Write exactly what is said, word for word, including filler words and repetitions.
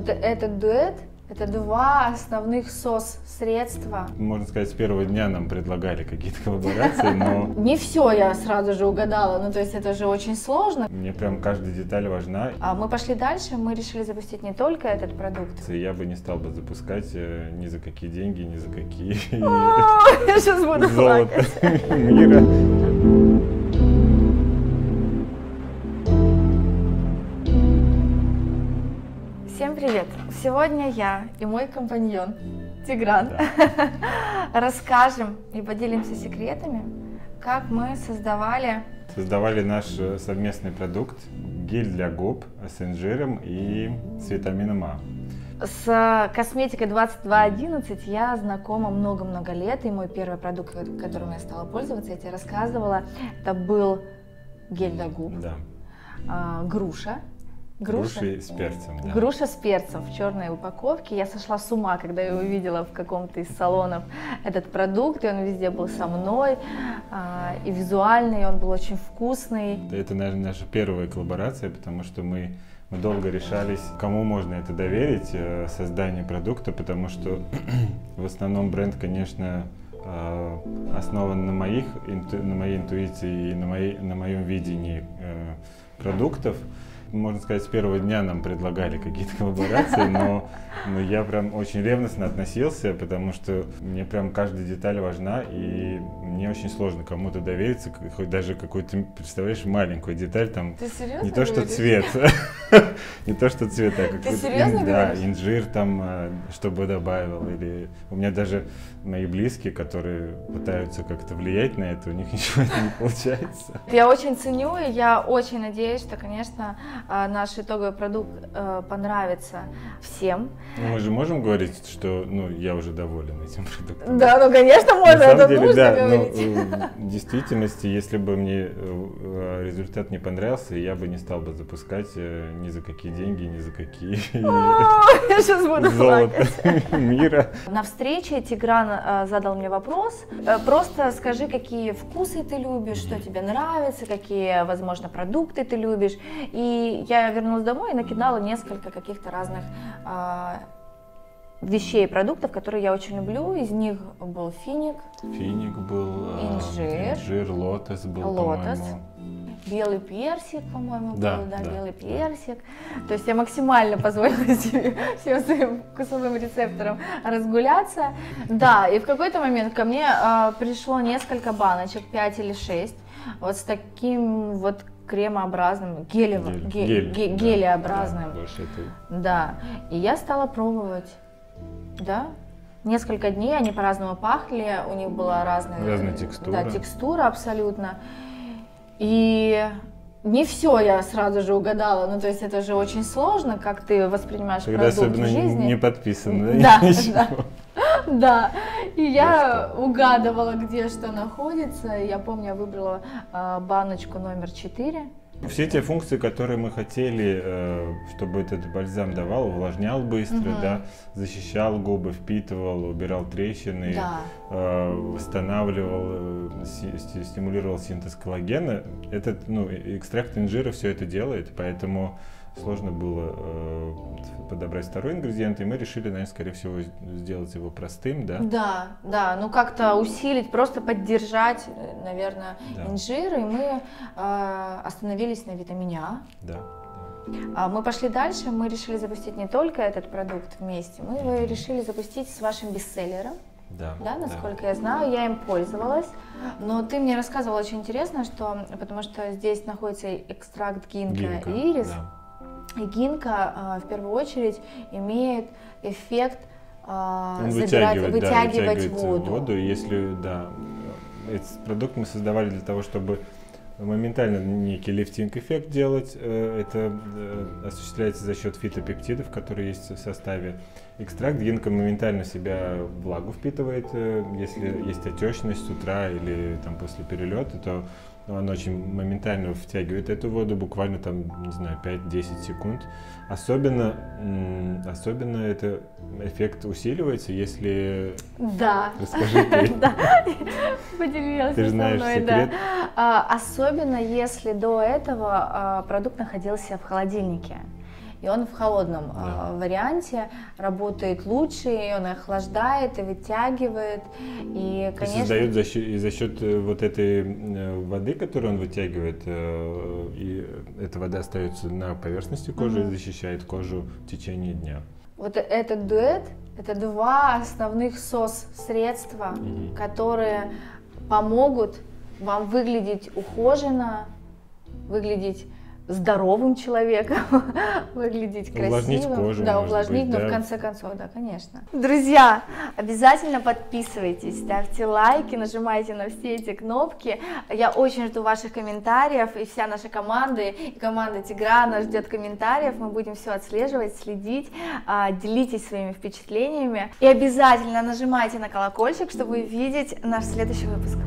Вот этот дуэт — это два основных сос-средства. Можно сказать, с первого дня нам предлагали какие-то коллаборации, но... Не все я сразу же угадала, ну то есть это же очень сложно. Мне прям каждая деталь важна. А мы пошли дальше, мы решили запустить не только этот продукт. Я бы не стал бы запускать ни за какие деньги, ни за какие... Я сейчас буду плакать. Мира. Всем привет! Сегодня я и мой компаньон Тигран да. расскажем и поделимся секретами, как мы создавали... Создавали наш совместный продукт гель для губ с инжиром и с витамином А. С косметикой двадцать два одиннадцать я знакома много-много лет, и мой первый продукт, которым я стала пользоваться, я тебе рассказывала, это был гель для губ, да. груша. Груша. Груша с перцем, да. Груша с перцем в черной упаковке. Я сошла с ума, когда я увидела в каком-то из салонов этот продукт, и он везде был со мной, и визуальный, и он был очень вкусный. Это, наверное, наша первая коллаборация, потому что мы, мы долго решались, кому можно это доверить, создание продукта, потому что в основном бренд, конечно, основан на, моих, на моей интуиции и на, моей, на моем видении продуктов. Можно сказать, с первого дня нам предлагали какие-то коллаборации, но, но я прям очень ревностно относился, потому что мне прям каждая деталь важна, и мне очень сложно кому-то довериться, хоть даже какую-то, представляешь, маленькую деталь, там, не то, что цвет, не то, что цвет, а какой-то инжир там, чтобы добавил, или у меня даже мои близкие, которые пытаются как-то влиять на это, у них ничего не получается. Я очень ценю, и я очень надеюсь, что, конечно, наш итоговый продукт э, понравится всем. Ну, мы же можем говорить, что ну, я уже доволен этим продуктом. Да, ну конечно можно, на самом это деле, нужно да, говорить. Но, в действительности, если бы мне результат не понравился, я бы не стал бы запускать ни за какие деньги, ни за какие я сейчас буду плакать. Мира. На встрече Тигран задал мне вопрос. Просто скажи, какие вкусы ты любишь, что тебе нравится, какие, возможно, продукты ты любишь. И я вернулась домой и накидала несколько каких-то разных э, вещей, продуктов, которые я очень люблю. Из них был финик. Финик был, инжир, инжир лотос был, лотос. Белый персик, по-моему, да, был, да, да, белый персик. То есть я максимально позволила себе всем своим вкусовым рецепторам разгуляться. Да, и в какой-то момент ко мне э, пришло несколько баночек, пять или шесть, вот с таким вот кремообразным, гелевым, гель, гель, гелеобразным. Да, да, и я стала пробовать, да. Несколько дней они по-разному пахли, у них была разная, разная текстура. Да, текстура абсолютно. И не все я сразу же угадала, ну то есть это же очень сложно, как ты воспринимаешь когда продукт особенно в жизни. Не подписан, да? Да, да, да. И я угадывала, где что находится. Я помню, я выбрала э, баночку номер четыре. Все те функции, которые мы хотели, э, чтобы этот бальзам давал, увлажнял быстро, угу. да, защищал губы, впитывал, убирал трещины, да. э, восстанавливал, э, стимулировал синтез коллагена. Этот, ну, экстракт инжира все это делает, поэтому сложно было э, подобрать второй ингредиент, и мы решили, наверное, скорее всего, сделать его простым, да? Да, да, ну как-то усилить, просто поддержать, наверное, да. инжир, и мы э, остановились на витамине А. Да. Мы пошли дальше, мы решили запустить не только этот продукт вместе, мы его решили запустить с вашим бестселлером. Да, да, насколько да. я знаю, я им пользовалась. Но ты мне рассказывала очень интересно, что, потому что здесь находится экстракт гинка, гинка и ирис. Да. И гинка в первую очередь имеет эффект забирать, вытягивать, вытягивать да, воду. воду. Если да, этот продукт мы создавали для того, чтобы моментально некий лифтинг-эффект делать. Это осуществляется за счет фитопептидов, которые есть в составе. Экстракт гинка моментально себя влагу впитывает. Если есть отечность с утра или там, после перелета, то он очень моментально втягивает эту воду, буквально там, не знаю, пять-десять секунд. Особенно, особенно это эффект усиливается, если... Да. Расскажи ты. Да, поделилась со мной, да. Особенно, если до этого продукт находился в холодильнике. и он в холодном да. варианте работает лучше, и он охлаждает, и вытягивает, и, конечно... И создает за счет, и за счет вот этой воды, которую он вытягивает, и эта вода остается на поверхности кожи угу. и защищает кожу в течение дня. Вот этот дуэт – это два основных сос-средства, угу. которые помогут вам выглядеть ухоженно, выглядеть здоровым человеком, выглядеть красивым, увлажнить кожу, да, увлажнить, быть, но да. в конце концов, да, конечно. Друзья, обязательно подписывайтесь, ставьте лайки, нажимайте на все эти кнопки. Я очень жду ваших комментариев, и вся наша команда, и команда Тиграна ждет комментариев. Мы будем все отслеживать, следить, делитесь своими впечатлениями. И обязательно нажимайте на колокольчик, чтобы видеть наш следующий выпуск.